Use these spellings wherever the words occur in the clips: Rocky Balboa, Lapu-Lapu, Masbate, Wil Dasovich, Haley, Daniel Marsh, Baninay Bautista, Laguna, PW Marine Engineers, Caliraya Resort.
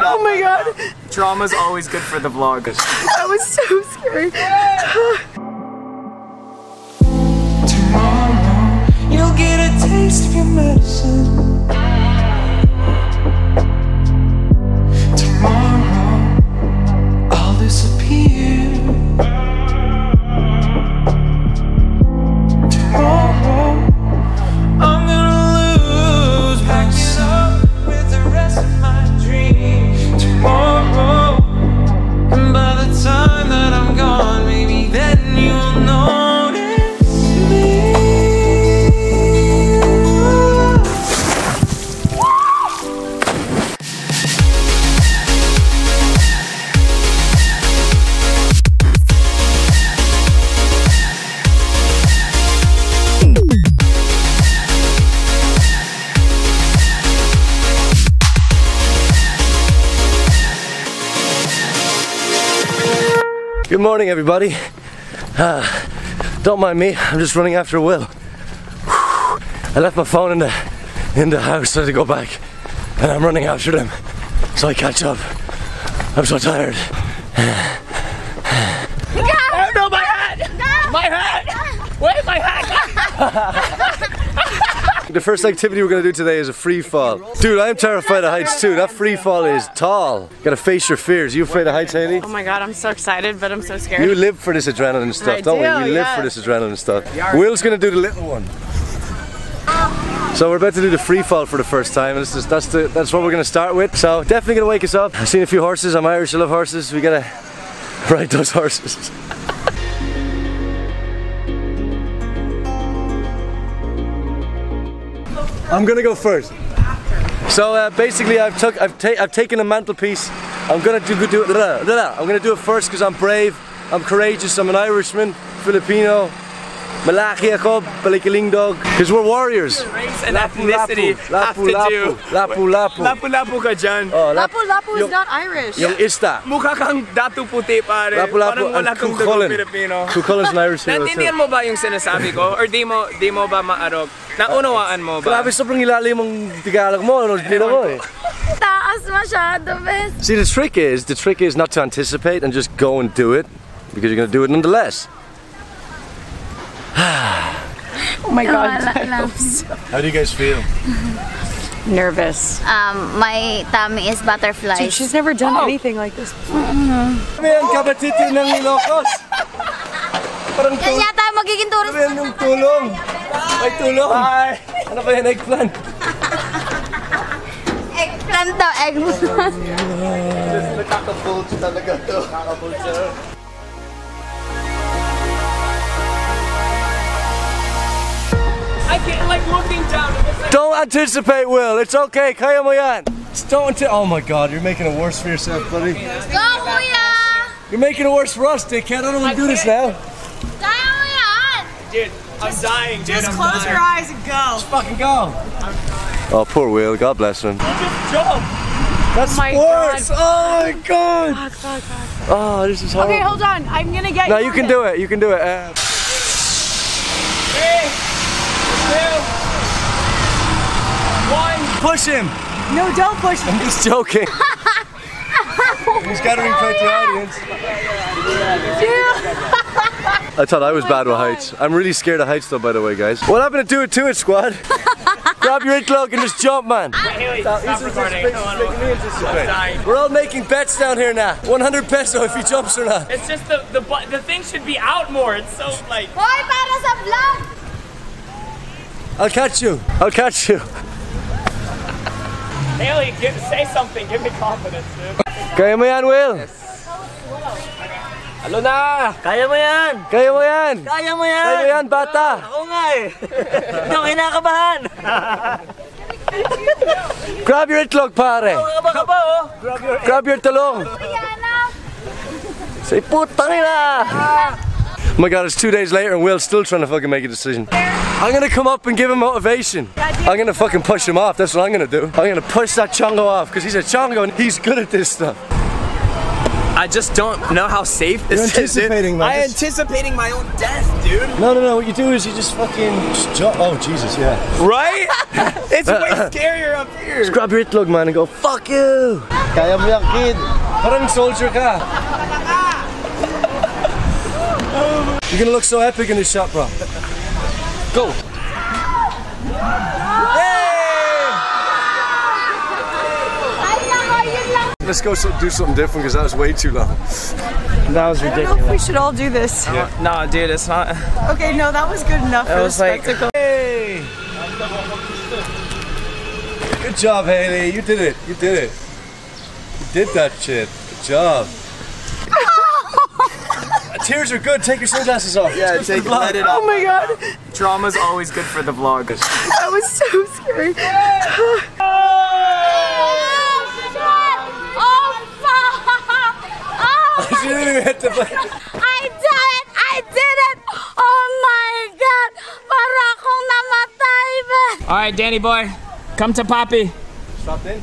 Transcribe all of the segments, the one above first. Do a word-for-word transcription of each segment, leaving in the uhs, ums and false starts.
Oh my god! Drama's always good for the vlog. That was so scary. Tomorrow, you'll get a taste of your medicine. Tomorrow, I'll disappear. Tomorrow, I'm gonna lose myself with the rest of my dreams. Tomorrow, and by the time that I'm gone, maybe then you'll notice me. Good morning, everybody. Uh, don't mind me, I'm just running after Will. Whew. I left my phone in the in the house, so I had to go back, and I'm running after them, so I catch up. I'm so tired. No! Oh, no, my hat! No! My hat! Where's my hat? The first activity we're gonna do today is a free fall. Dude, I'm terrified of heights too. That free fall is tall. Gotta face your fears. You afraid of heights, Haley? Oh my god, I'm so excited, but I'm so scared. You live for this adrenaline stuff, I don't do, we? We live yeah. for this adrenaline stuff. Will's gonna do the little one. So we're about to do the free fall for the first time. This is, that's, the, that's what we're gonna start with. So definitely gonna wake us up. I've seen a few horses. I'm Irish, I love horses. We gotta ride those horses. I'm gonna go first. So uh, basically, I've took, I've, ta I've taken a mantelpiece. I'm gonna do, do it. Blah, blah. I'm gonna do it first because I'm brave. I'm courageous. I'm an Irishman, Filipino, Malaki Jacob, Balikaling dog. Because we're warriors. Race and lapu, ethnicity lapu, lapu, lapu, lapu, lapu, lapu, lapu, Kajan. Oh, lapu, lapu is not Irish. Yung ista. Mukha kang datu puti pare. Lapu, lapu, and kukulin. Kukulin's an Irish hero too. Natindihan mo ba yung sinasabi ko? Or di mo, di mo ba maarog? Naunawaan mo ba? Grabe, sobrang ilalim ang Tagalog mo. Taas masyado, best. See, the trick is, the trick is not to anticipate and just go and do it, because you're gonna do it nonetheless. Oh my god, I how do you guys feel? Nervous. Um, my tummy is butterflies. Dude, she's never done oh. anything like this before. Mm-hmm. Ay, tulong! Hi! Ano ba yan? Eggplant? Eggplant daw, eggplant! Nakaka-bulge talaga to. Nakaka-bulge sir. I can't like looking down. Don't anticipate, Will. It's okay. Kaya mo yan. Just don't anticipate. Oh my god, you're making it worse for yourself, buddy. Go, Kuya! You're making it worse for us, dickhead. I don't want to do this now. Kaya mo yan! Dude. I'm dying, dude. Just I'm close dying. your eyes and go. Just fucking go. I'm dying. Oh, poor Will. God bless him. Look at the jump. That's worse. Oh my god. God, god, god. Oh, this is horrible. Okay, hold on. I'm gonna get you. No, you can do it. You can do it. Uh... Three, two, one. Push him. No, don't push him. I'm just joking. He's gotta infect the audience. Dude. I thought I was oh bad with heights. I'm really scared of heights though, by the way, guys. What happened to do it to it, squad? Grab your interlock and just jump, man. Haley, stop recording. We're all making bets down here now. one hundred peso if he jumps or not. It's just the, the, the thing should be out more. It's so like... Boy, I'll catch you. I'll catch you. Haley, give, say something. Give me confidence, dude. Kaya mo yan, Will. Yes. Alo na! Kaya mo yan! Kaya mo yan! Kaya mo yan! Kaya mo yan, bata! Ako nga eh! Hindi ako kinakabahan! Grab your itlog, pare! Ako nga ba oh! Grab your talong! Say, putang ina! Oh my god, it's two days later and Will's still trying to fucking make a decision. I'm gonna come up and give him motivation. I'm gonna fucking push him off, that's what I'm gonna do. I'm gonna push that chongo off, because he's a chongo and he's good at this stuff. I just don't know how safe this You're anticipating, is. Like I'm anticipating my own death, dude. No, no, no. What you do is you just fucking just jump. Oh, Jesus, yeah. Right? It's way scarier up here. Just grab your itlog, man, and go, fuck you. Kaya mo yan, kid. Parang soldier ka. You're gonna look so epic in this shot, bro. Go! Hey! Let's go so, do something different because that was way too long. That was ridiculous. I don't know if we should all do this. Yeah. Nah, dude, it's not. Okay, no, that was good enough for the spectacle. Hey! Good job, Haley. You did it. You did it. You did that shit. Good job. Tears are good. Take your sunglasses off. Yeah, take it, let it off. Oh my god. Drama's always good for the vlog. That was so scary. She didn't even hit the button. I did it. I did it. Oh my god. Para akong namatay ba. All right, Danny boy. Come to Papi. Strapped in.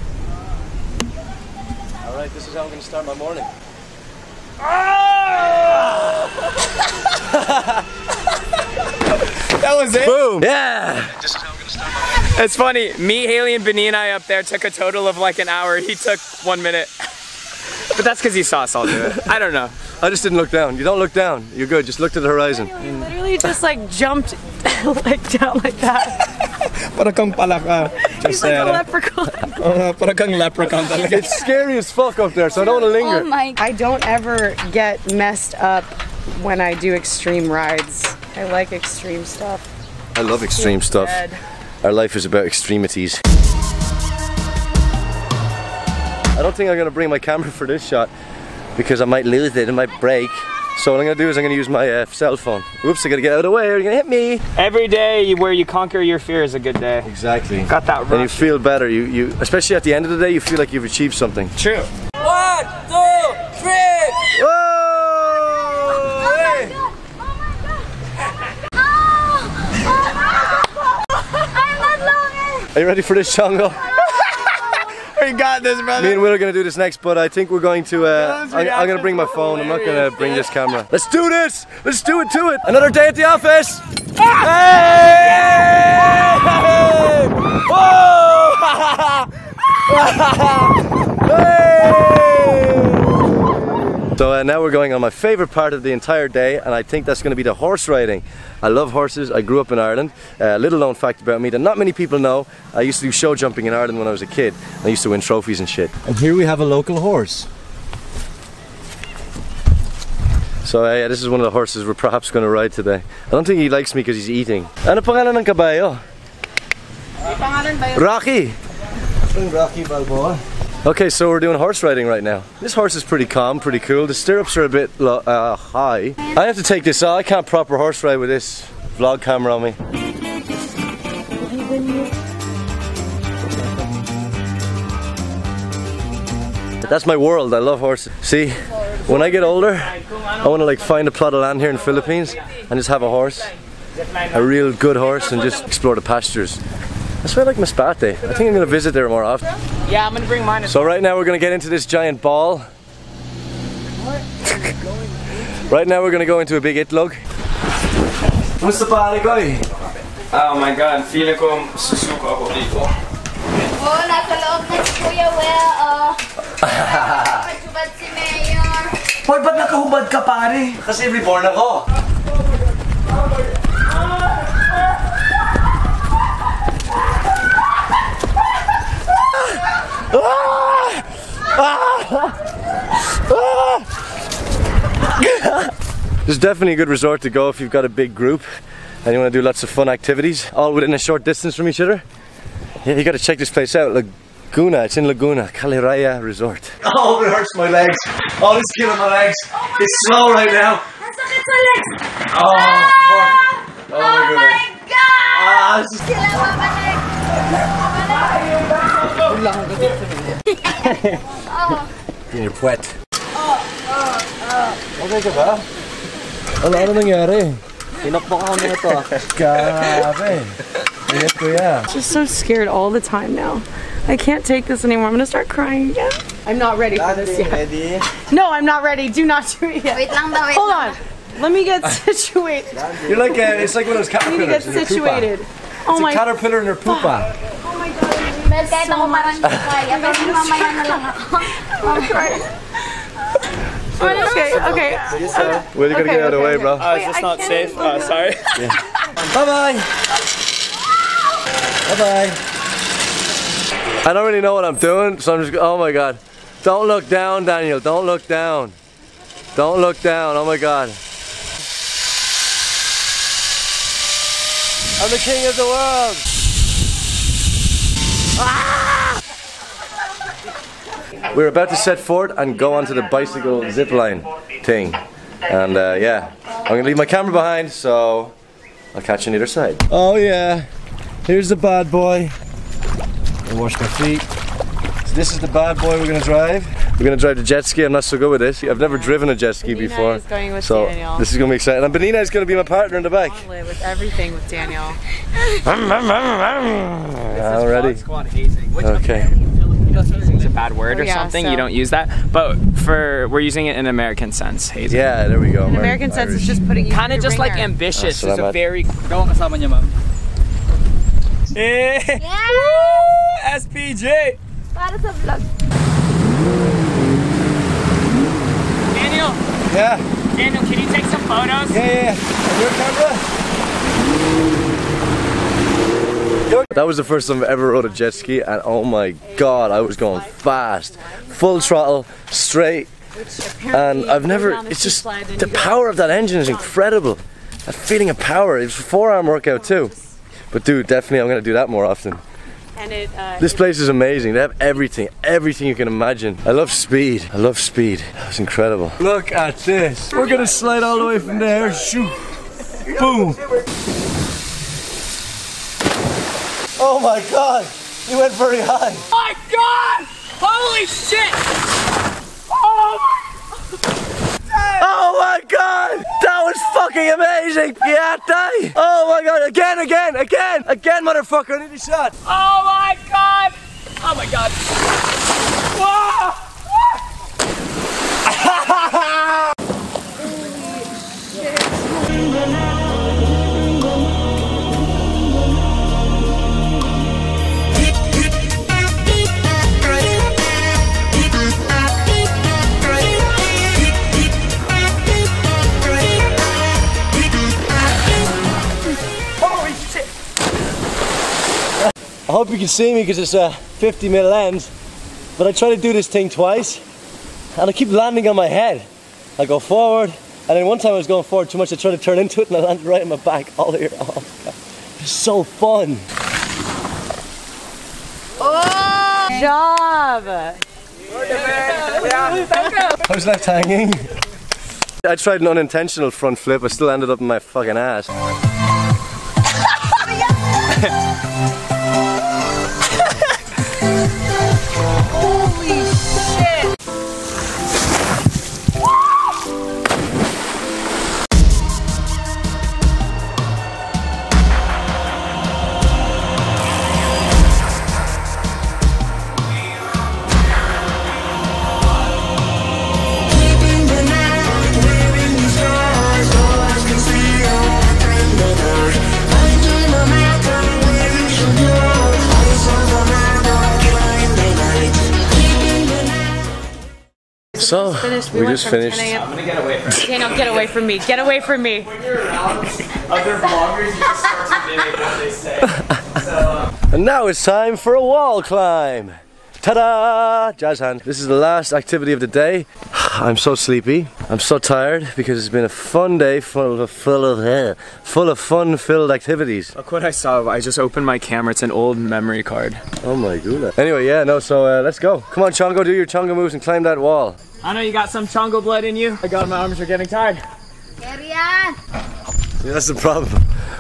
All right, this is how I'm going to start my morning. That was it? Boom. Yeah. It's funny, me, Haley, and Baninay up there took a total of like an hour. He took one minute. But that's because he saw us all do it. I don't know. I just didn't look down. You don't look down. You're good. Just look to the horizon. You literally just like jumped like down like that. Para kang palaka. He's like a leprechaun. Uh, para kang leprechaun talaga. It's scary as fuck up there, so I don't want to linger. Oh my. I don't ever get messed up when I do extreme rides. I like extreme stuff. I love extreme stuff. Dead. Our life is about extremities. I don't think I'm gonna bring my camera for this shot because I might lose it, it might break. So what I'm gonna do is I'm gonna use my uh, cell phone. Oops, I gotta get out of the way or you're gonna hit me. Every day where you conquer your fear is a good day. Exactly. Got that right. And you feel better. You, you, especially at the end of the day, you feel like you've achieved something. True. One, two, three. Whoa! Oh my God. Oh my God. Oh, oh my God. Are you ready for this, Chongo? We got this, brother. Me and Will are gonna do this next, but I think we're going to. Uh, I'm, I'm gonna bring my phone. I'm not gonna bring this camera. Let's do this. Let's do it to it. Another day at the office. Hey! Whoa! So uh, now we're going on my favorite part of the entire day, and I think that's gonna be the horse riding. I love horses. I grew up in Ireland. A uh, little known fact about me that not many people know, I used to do show jumping in Ireland when I was a kid. I used to win trophies and shit. And here we have a local horse. So uh, yeah, this is one of the horses we're perhaps going to ride today. I don't think he likes me because he's eating. Ano pangalan ng kabayo? Rocky! Rocky Balboa. Okay, so we're doing horse riding right now. This horse is pretty calm, pretty cool. The stirrups are a bit uh, high. I have to take this off. I can't proper horse ride with this vlog camera on me. That's my world. I love horses. See, when I get older, I want to like find a plot of land here in the Philippines and just have a horse, a real good horse, and just explore the pastures. That's why I like Masbate. I think I'm going to visit there more often. Yeah, I'm going to bring mine. So right now we're going to get into this giant ball. What are you going into? Right now we're going to go into a big itlog. What's the ball going? Oh my god, feeling ko susuko ako dito. Oh, nasa loob na si Kuya Will. Nakahubad si Mayor. Hoy, ba't nakahubad ka pare? Kasi reborn ako. Ah! Ah! Ah! This is definitely a good resort to go if you've got a big group and you want to do lots of fun activities, all within a short distance from each other. Yeah, you got to check this place out, Laguna. It's in Laguna, Caliraya Resort. Oh, it hurts my legs. Oh, it's killing my legs. Oh my it's slow right now. Oh, ah! Oh, oh my, my god! Ah, this is killing my legs. You're wet. Okay ka ba? Ano ano nangyari? Tinakbo ako nito. Grabe. Yes, kuya. Just so scared all the time now. I can't take this anymore. I'm gonna start crying again. I'm not ready for this yet. Ready. No, I'm not ready. Do not do it yet. Wait, lang da, wait, hold on. Let me get situated. You're like a, it's like one of those caterpillars in their situated. Oh it's my a caterpillar in her poopa. Oh my god. There's so much. Okay, okay. Uh, We're gonna okay, get out okay, of the way, okay. bro. Uh, is this Wait, not safe? Uh, sorry. Yeah. Bye-bye. Bye-bye. I don't really know what I'm doing, so I'm just, oh my god. Don't look down, Daniel. Don't look down. Don't look down, oh my god. I'm the king of the world! Ah! We're about to set forth and go onto the bicycle zipline thing. And uh, yeah, I'm gonna leave my camera behind, so I'll catch you on either side. Oh yeah, here's the bad boy. I wash my feet. So this is the bad boy we're gonna drive. We're gonna drive the jet ski. I'm not so good with this. I've never yeah. driven a jet ski Benina before. Is going with so Daniel. This is gonna be exciting. And Benina is gonna be my partner in the back. With everything with Daniel. Already. Okay. Hazing is a bad word oh, or yeah, something. So. You don't use that. But for we're using it in American sense. Hazing. Yeah, there we go. In American sense is just putting. Kind of just ringer. Like ambitious. It's a very. Go on, kasama niya ma'am. S P J. Para sa vlog. Yeah. Daniel, can you take some photos? Yeah, yeah, yeah. Your camera? That was the first time I ever rode a jet ski, and oh my god, I was going fast. Full throttle, straight. And I've never, it's just, the power of that engine is incredible. That feeling of power, it's a forearm workout too. But dude, definitely I'm going to do that more often. And it, uh, this place is amazing. They have everything, everything you can imagine. I love speed. I love speed. That was incredible. Look at this. We're gonna slide all the way from there. Shoot. Boom. Oh my god. You went very high. Oh my god. Holy shit. Oh my, oh my god. That was fucking amazing. Yeah, die. Oh my god. Again, again, again, again, motherfucker. I need a shot. Oh my god. Oh my god. Whoa. I hope you can see me because it's a fifty mil lens, but I try to do this thing twice and I keep landing on my head. I go forward, and then one time I was going forward too much, I tried to turn into it and I landed right on my back all the way around. It's so fun. Oh! Good job! I was left hanging. I tried an unintentional front flip, I still ended up in my fucking ass. Holy shit! So, we just finished. We we just finished. I'm gonna get away from you. Daniel, get away from me. Get away from me. When you're around other vloggers, you just start to mimic what they say. So, uh... And now it's time for a wall climb. Ta-da! Jazz hand. This is the last activity of the day. I'm so sleepy. I'm so tired because it's been a fun day full of full of uh, full of fun-filled activities. Look what I saw. I just opened my camera. It's an old memory card. Oh my god. Anyway, yeah, no. So uh, let's go. Come on, Chongo, do your Chongo moves and climb that wall. I know you got some Chongo blood in you. I got my arms are getting tired. Carry on. Yeah, that's the problem.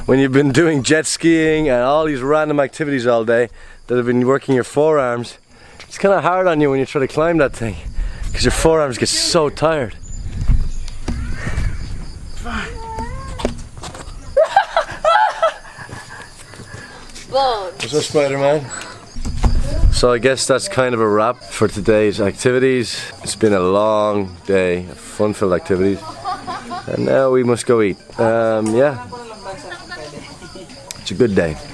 When you've been doing jet skiing and all these random activities all day, that have been working your forearms. It's kind of hard on you when you try to climb that thing, because your forearms get so tired. What's up, Spider-Man? So I guess that's kind of a wrap for today's activities. It's been a long day of fun-filled activities, and now we must go eat. Um, yeah, it's a good day.